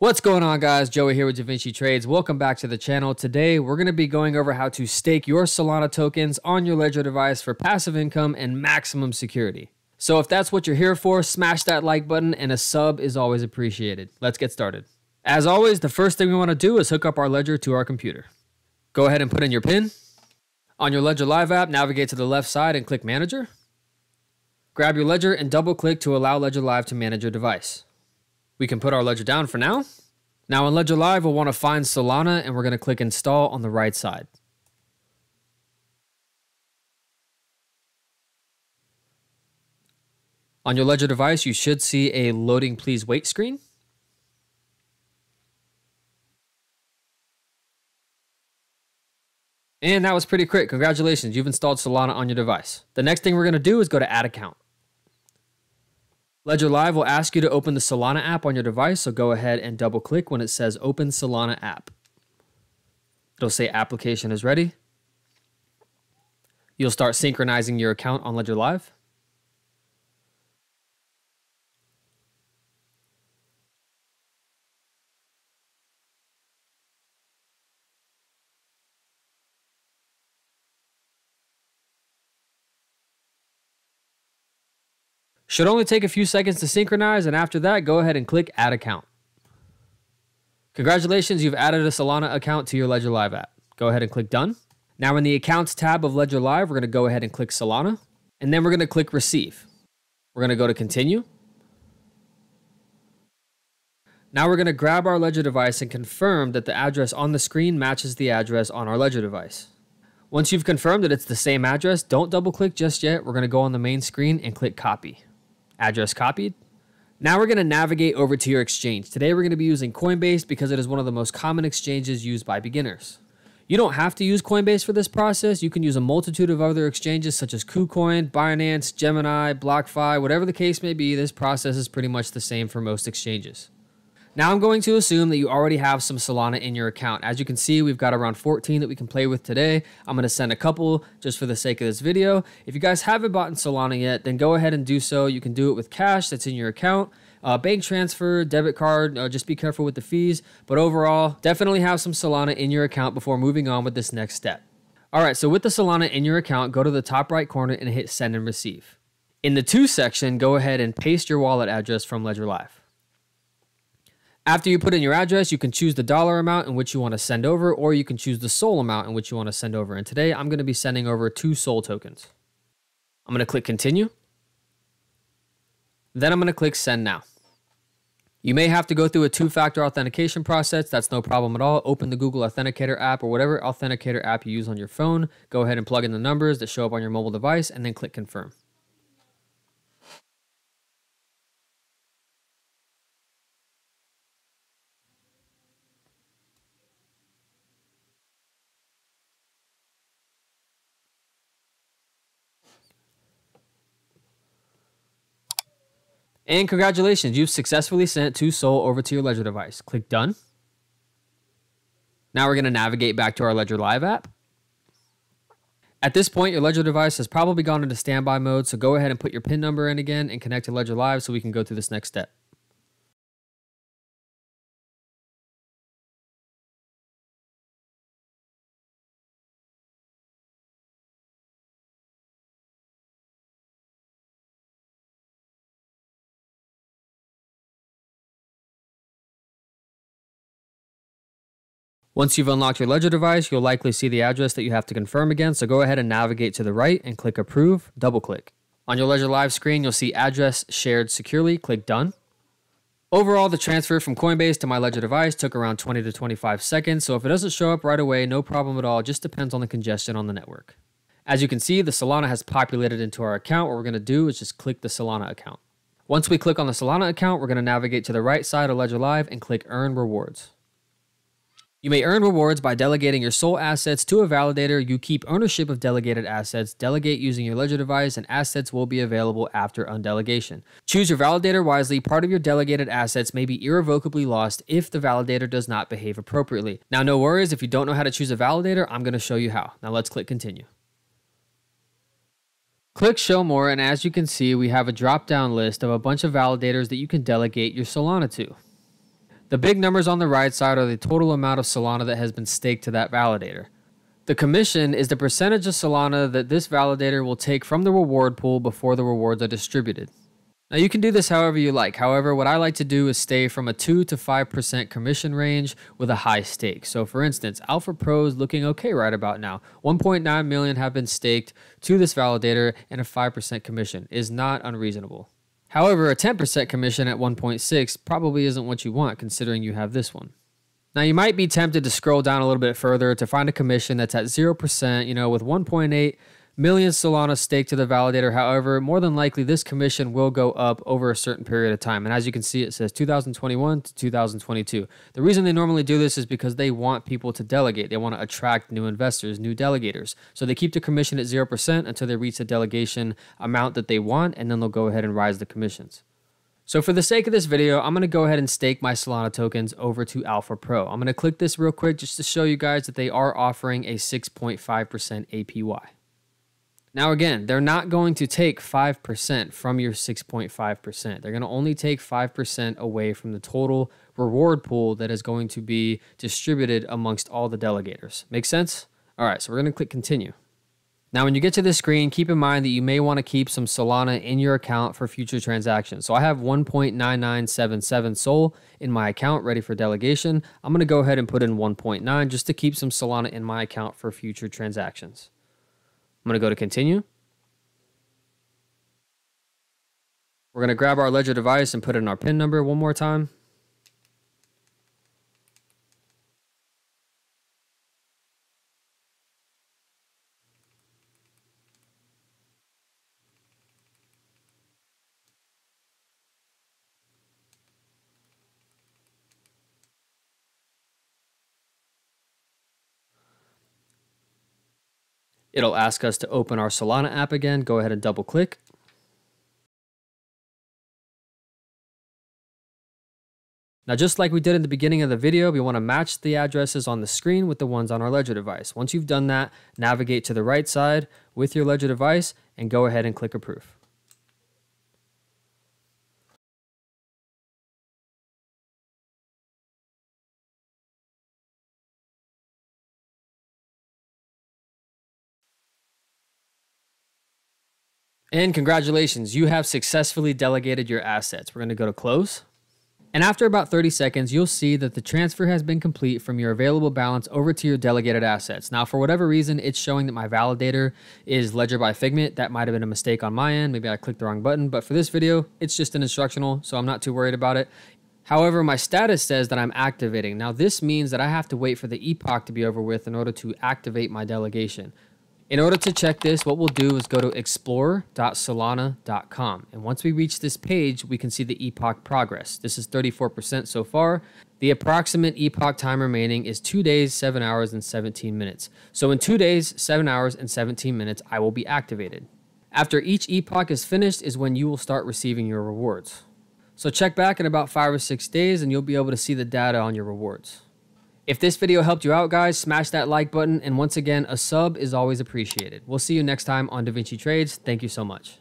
What's going on, guys? Joey here with DaVinci Trades. Welcome back to the channel. Today, we're going to be going over how to stake your Solana tokens on your Ledger device for passive income and maximum security. So if that's what you're here for, smash that like button, and a sub is always appreciated. Let's get started. As always, the first thing we want to do is hook up our Ledger to our computer. Go ahead and put in your PIN. On your Ledger Live app, navigate to the left side and click Manager. Grab your Ledger and double-click to allow Ledger Live to manage your device. We can put our Ledger down for now. Now in Ledger Live, we'll want to find Solana, and we're going to click Install on the right side. On your Ledger device, you should see a Loading Please Wait screen. And that was pretty quick. Congratulations, you've installed Solana on your device. The next thing we're going to do is go to Add Account. Ledger Live will ask you to open the Solana app on your device, so go ahead and double-click when it says Open Solana app. It'll say Application is ready. You'll start synchronizing your account on Ledger Live. Should only take a few seconds to synchronize, and after that, go ahead and click Add Account. Congratulations, you've added a Solana account to your Ledger Live app. Go ahead and click Done. Now in the Accounts tab of Ledger Live, we're going to go ahead and click Solana, and then we're going to click Receive. We're going to go to Continue. Now we're going to grab our Ledger device and confirm that the address on the screen matches the address on our Ledger device. Once you've confirmed that it's the same address, don't double-click just yet. We're going to go on the main screen and click Copy. Address copied. Now we're going to navigate over to your exchange. Today we're going to be using Coinbase because it is one of the most common exchanges used by beginners. You don't have to use Coinbase for this process. You can use a multitude of other exchanges such as KuCoin, Binance, Gemini, BlockFi, whatever the case may be. This process is pretty much the same for most exchanges. Now I'm going to assume that you already have some Solana in your account. As you can see, we've got around 14 that we can play with today. I'm going to send a couple just for the sake of this video. If you guys haven't bought in Solana yet, then go ahead and do so. You can do it with cash that's in your account, bank transfer, debit card, just be careful with the fees. But overall, definitely have some Solana in your account before moving on with this next step. All right, so with the Solana in your account, go to the top right corner and hit Send and Receive. In the To section, go ahead and paste your wallet address from Ledger Live. After you put in your address, you can choose the dollar amount in which you want to send over, or you can choose the SOL amount in which you want to send over. And today I'm going to be sending over 2 SOL tokens. I'm going to click Continue. Then I'm going to click Send Now. You may have to go through a 2-factor authentication process. That's no problem at all. Open the Google Authenticator app or whatever authenticator app you use on your phone. Go ahead and plug in the numbers that show up on your mobile device and then click Confirm. And congratulations, you've successfully sent 2 SOL over to your Ledger device. Click Done. Now we're going to navigate back to our Ledger Live app. At this point, your Ledger device has probably gone into standby mode, so go ahead and put your PIN number in again and connect to Ledger Live so we can go through this next step. Once you've unlocked your Ledger device, you'll likely see the address that you have to confirm again, so go ahead and navigate to the right and click Approve, double-click. On your Ledger Live screen, you'll see Address Shared Securely, click Done. Overall, the transfer from Coinbase to my Ledger device took around 20 to 25 seconds, so if it doesn't show up right away, no problem at all, just depends on the congestion on the network. As you can see, the Solana has populated into our account. What we're going to do is just click the Solana account. Once we click on the Solana account, we're going to navigate to the right side of Ledger Live and click Earn Rewards. You may earn rewards by delegating your SOL assets to a validator. You keep ownership of delegated assets, delegate using your Ledger device, and assets will be available after undelegation. Choose your validator wisely. Part of your delegated assets may be irrevocably lost if the validator does not behave appropriately. Now, no worries. If you don't know how to choose a validator, I'm going to show you how. Now, let's click Continue. Click Show More, and as you can see, we have a drop-down list of a bunch of validators that you can delegate your Solana to. The big numbers on the right side are the total amount of Solana that has been staked to that validator. The commission is the percentage of Solana that this validator will take from the reward pool before the rewards are distributed. Now you can do this however you like. However, what I like to do is stay from a 2 to 5% commission range with a high stake. So for instance, Alpha Pro is looking okay right about now. 1.9 million have been staked to this validator, and a 5% commission is not unreasonable. However, a 10% commission at 1.6 probably isn't what you want, considering you have this one. Now you might be tempted to scroll down a little bit further to find a commission that's at 0%, you know, with 1.8 million Solana staked to the validator. However, more than likely this commission will go up over a certain period of time. And as you can see, it says 2021 to 2022. The reason they normally do this is because they want people to delegate. They want to attract new investors, new delegators. So they keep the commission at 0% until they reach the delegation amount that they want, and then they'll go ahead and rise the commissions. So for the sake of this video, I'm going to go ahead and stake my Solana tokens over to Alpha Pro. I'm going to click this real quick just to show you guys that they are offering a 6.5% APY. Now again, they're not going to take 5% from your 6.5%. They're going to only take 5% away from the total reward pool that is going to be distributed amongst all the delegators. Make sense? All right, so we're going to click continue. Now, when you get to this screen, keep in mind that you may want to keep some Solana in your account for future transactions. So I have 1.9977 SOL in my account ready for delegation. I'm going to go ahead and put in 1.9 just to keep some Solana in my account for future transactions. I'm going to go to continue. We're going to grab our Ledger device and put in our PIN number one more time. It'll ask us to open our Solana app again. Go ahead and double click. Now, just like we did in the beginning of the video, we want to match the addresses on the screen with the ones on our Ledger device. Once you've done that, navigate to the right side with your Ledger device and go ahead and click approve. And congratulations, you have successfully delegated your assets. We're going to go to close. And after about 30 seconds, you'll see that the transfer has been complete from your available balance over to your delegated assets. Now, for whatever reason, it's showing that my validator is Ledger by Figment. That might have been a mistake on my end. Maybe I clicked the wrong button. But for this video, it's just an instructional, so I'm not too worried about it. However, my status says that I'm activating. Now, this means that I have to wait for the epoch to be over with in order to activate my delegation. In order to check this, what we'll do is go to explore.solana.com. And once we reach this page, we can see the epoch progress. This is 34% so far. The approximate epoch time remaining is 2 days, 7 hours, and 17 minutes. So in 2 days, 7 hours, and 17 minutes, I will be activated. After each epoch is finished is when you will start receiving your rewards. So check back in about 5 or 6 days and you'll be able to see the data on your rewards. If this video helped you out, guys, smash that like button. And once again, a sub is always appreciated. We'll see you next time on DaVinci Trades. Thank you so much.